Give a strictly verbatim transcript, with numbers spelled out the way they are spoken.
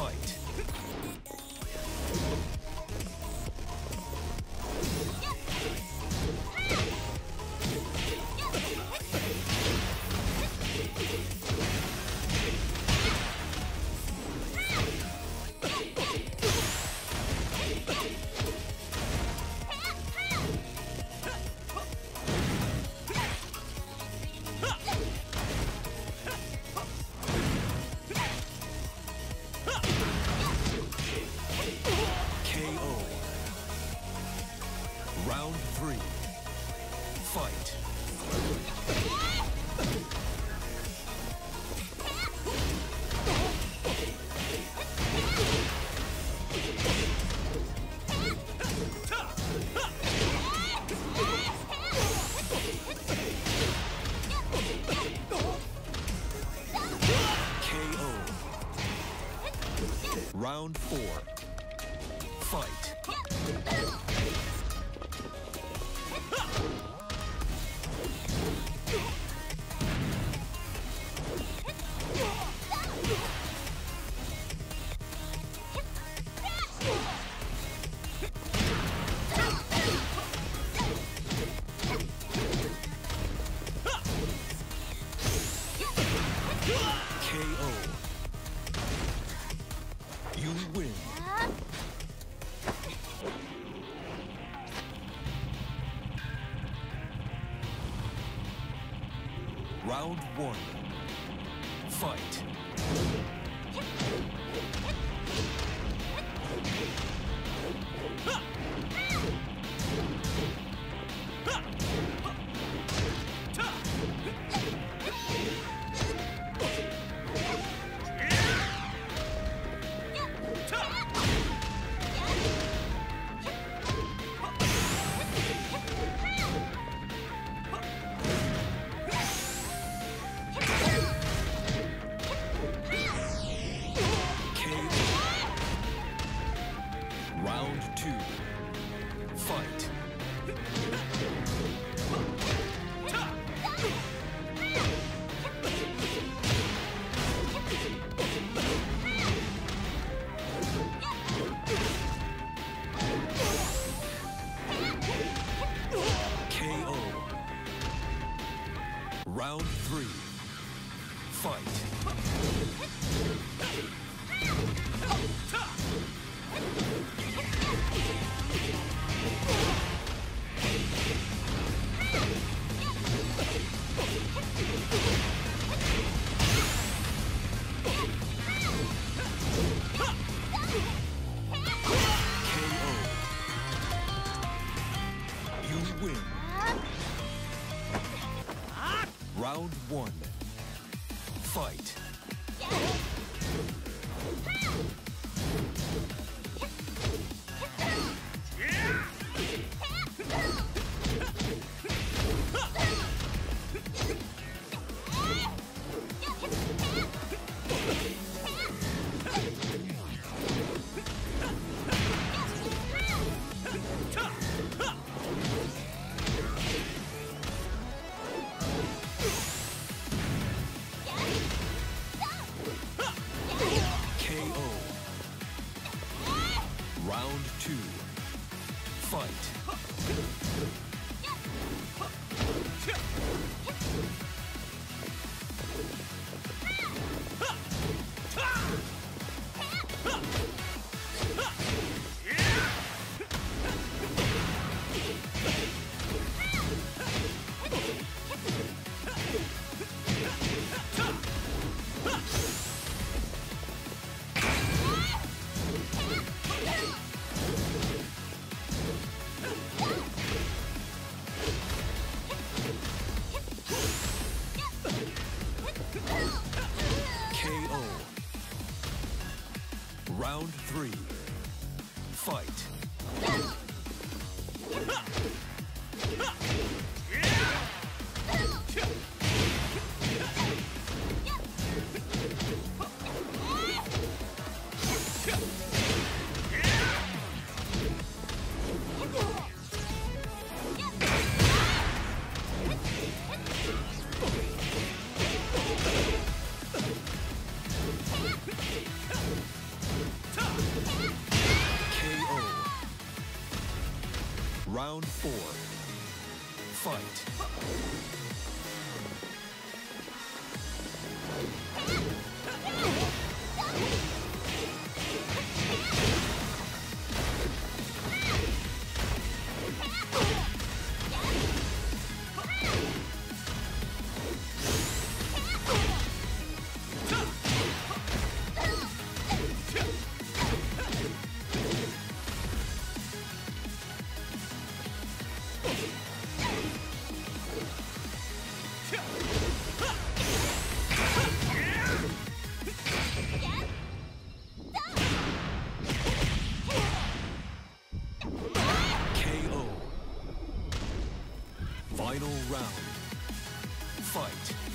fight. Round three. Fight. K O. Round four. Fight. K O. You win. Huh? Round one. Fight. Round two. Fight. K O. Round three. Fight. K O. You win. Round one. Fight. Round two. Fight. Round three. Fight. Round four. Fight. Final round. Fight.